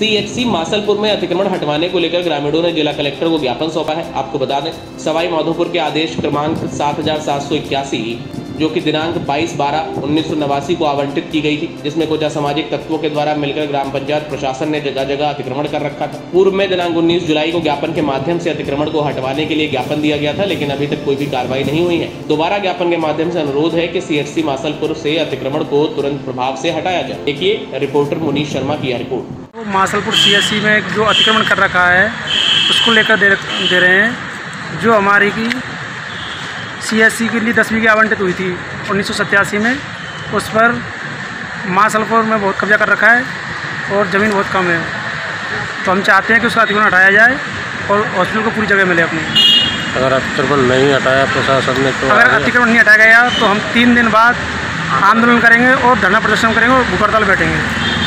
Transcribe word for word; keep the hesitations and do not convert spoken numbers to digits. CHC Masalpur में अतिक्रमण हटवाने को लेकर ग्रामीणों ने जिला कलेक्टर को ज्ञापन सौंपा है। आपको बता दें, सवाई माधोपुर के आदेश क्रमांक सात हज़ार सात सौ इक्यासी, जो कि दिनांक बाईस बारह उन्नीस सौ नवासी को आवंटित की गई थी, जिसमें कुछ असामाजिक तत्वों के द्वारा मिलकर ग्राम पंचायत प्रशासन ने जगह जगह अतिक्रमण कर रखा था। पूर्व में दिनांक उन्नीस जुलाई को ज्ञापन के माध्यम से अतिक्रमण को हटवाने के लिए ज्ञापन दिया गया था, लेकिन अभी तक कोई भी कार्रवाई नहीं हुई है। दोबारा ज्ञापन के माध्यम से अनुरोध है कि सीएचसी मासलपुर से अतिक्रमण को तुरंत प्रभाव से हटाया जाए। देखिए रिपोर्टर मुनीष शर्मा की रिपोर्ट। तो मासलपुर सीएचसी में जो अतिक्रमण कर रखा है उसको लेकर दे रहे हैं, जो हमारी की सीएचसी के लिए दसवीं की आवंटित हुई थी उन्नीस सौ सत्तासी में। उस पर मासलपुर में बहुत कब्जा कर रखा है और ज़मीन बहुत कम है, तो हम चाहते हैं कि उसका अतिक्रमण हटाया जाए और हॉस्पिटल को पूरी जगह मिले अपनी। अगर अतिक्रमण नहीं हटाया प्रशासन ने, तो अगर अतिक्रमण नहीं हटाया गया तो हम तीन दिन बाद आंदोलन करेंगे और धरना प्रदर्शन करेंगे और भूख हड़ताल बैठेंगे।